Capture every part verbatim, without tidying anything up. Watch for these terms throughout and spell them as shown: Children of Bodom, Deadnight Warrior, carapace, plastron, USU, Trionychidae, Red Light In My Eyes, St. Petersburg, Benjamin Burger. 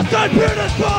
of Saint Petersburg!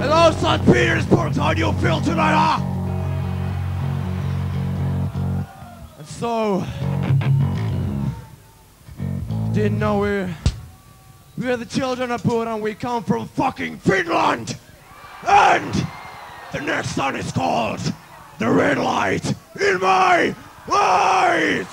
Hello, Saint Petersburg. How do you feel tonight, huh? And so, didn't know we we are the children of Bodom. We come from fucking Finland, and the next song is called "The Red Light In My Eyes."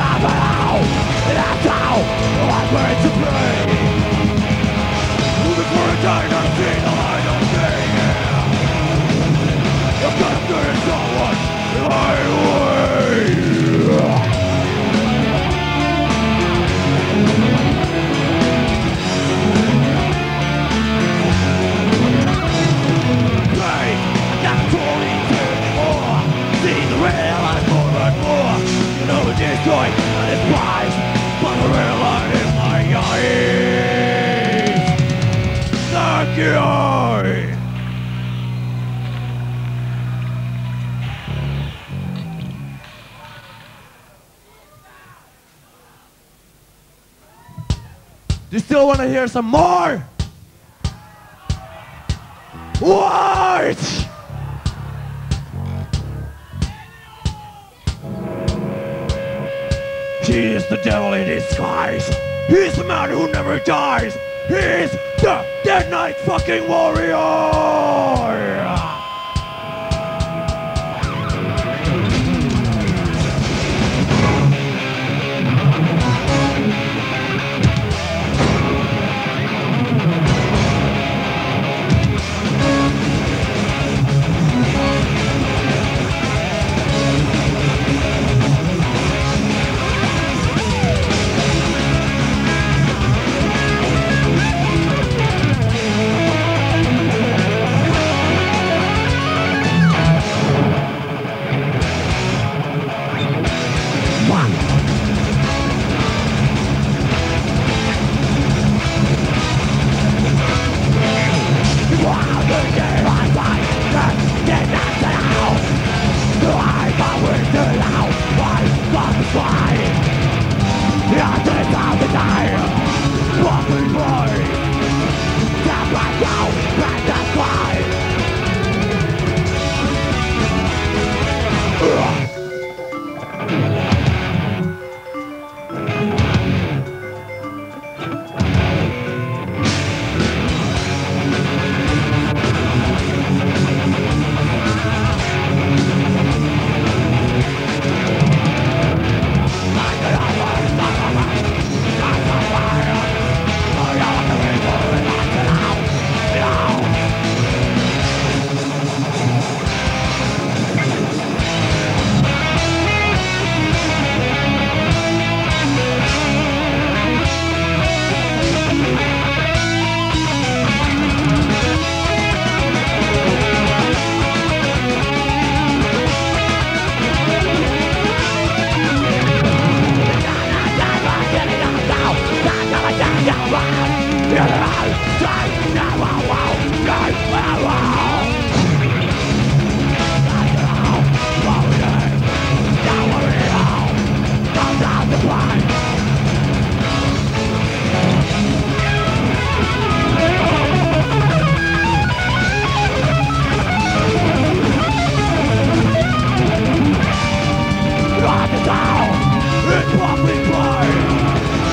down below. And that's how I'm going to play. Looking for a dynasty, the light of day. I've got to do someone my way. Play, that's all you do. Or see the red light more and more. You know it is joy and it's lies, but the red light in my eyes. Thank you. Do you still want to hear some more? What? He is the devil in disguise. He is the man who never dies. He is the Dead Knight fucking warrior. I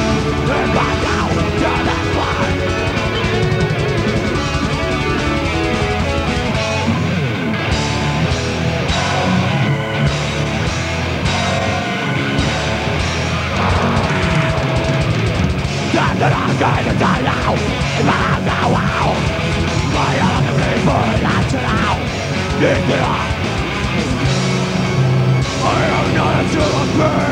am not a